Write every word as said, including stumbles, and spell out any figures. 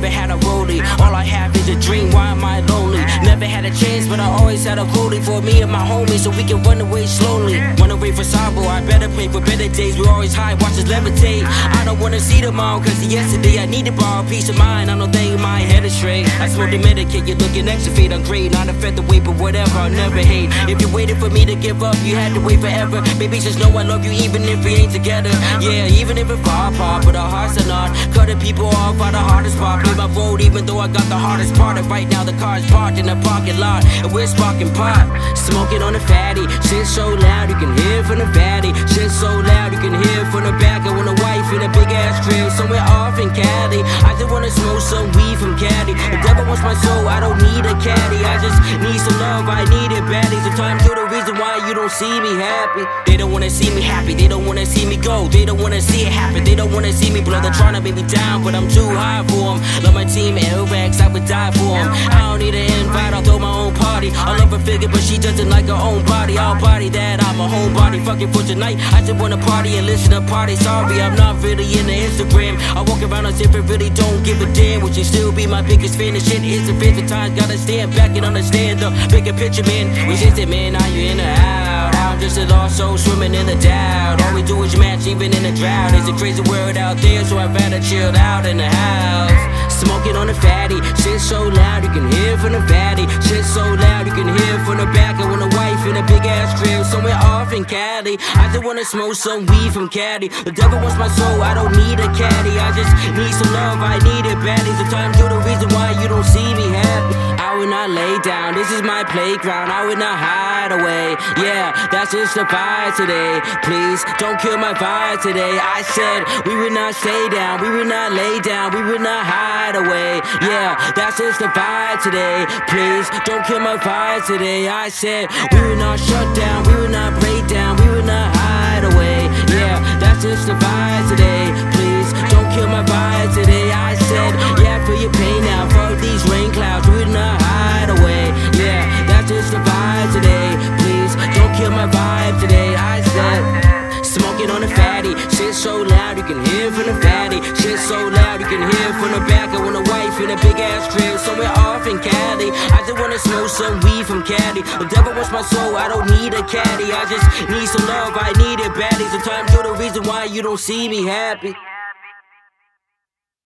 never had a rollie. All I have is a dream, why am I lonely? Never had a chance, but I always had a goalie for me and my homies, so we can run away slowly. Run away for Sabo, I better pay for better days. We always high, watch us levitate. I don't wanna see tomorrow, cause yesterday I need to borrow peace of mind. I don't think my head is straight. I smoke the medicate, you're looking extra fate. I'm great, not a feather weight, but whatever, I'll never hate. If you waited for me to give up, you had to wait forever. Baby, just know I love you even if we ain't together. Yeah, even if we're far apart, but our hearts are not. Cutting people off by the hardest part. Play my road even though I got the hardest part. And right now the car's parked in the parking lot, and we're sparking pot, smoking on the fatty. Shit so loud, you can hear from the fatty. Shit so loud, you can hear from the back. I want a wife in a big ass crib somewhere off in Cali. I just wanna smoke some weed from Cali. The devil wants my soul, I don't need a caddy. I just need some love, I need it badly. Sometimes you're the reason why you don't see me happy. They don't wanna see me happy, they don't wanna see me go. They don't wanna see it happen, they don't wanna see me blow. They're trying to make me down, but I'm too high for them. Love my team, L-Rex, I would die for them. I don't need an invite, I'll throw my own party. I love her figure, but she doesn't like her own body. I'll body that, I'm a homebody. Fucking for tonight, I just wanna party and listen to party. Sorry, I'm not really into Instagram. I walk around as if I really don't give a damn. Would you still be my biggest fan? This shit is offensive times, gotta stand back and understand the bigger picture, man. Which is it, man? Are you in or out? I'm just a lost soul swimming in the doubt. All we do is match even in a drought. It's a crazy world out there, so I'd rather chill out in the house. Smoking on the fatty, shit so loud, you can hear from the fatty. Shit so loud, you can hear from the back. I want a wife in a big ass crib somewhere off in Cali. I just wanna smoke some weed from Cali. The devil wants my soul, I don't need a caddy. I just need some love, I need it badly. Sometimes you're the reason why you don't see me happy. I would not lay down, this is my playground. I would not hide away, yeah, that's just the vibe today. Please, don't kill my vibe today. I said, we would not stay down, we would not lay down, we would not hide away. Yeah, that's just the vibe today. Please, don't kill my vibe today. I said, we would not shut down, we would not break down, we would not hide away. Yeah, that's just the vibe today. Please, don't kill my vibe today. I said, yeah, feel your pain now. Fuck these rain clouds, we would not hide away. Yeah, that's just the vibe today. Please, don't kill my vibe today. I said, smoking on the fatty, shit so loud, you can hear from the fatty. Shit so loud, you can hear from the back. I want a wife in a big ass crib somewhere off in Cali. I just wanna smoke some weed from Cali. The devil wants my soul, I don't need a caddy. I just need some love, I need it badly. Sometimes you're the reason why you don't see me happy.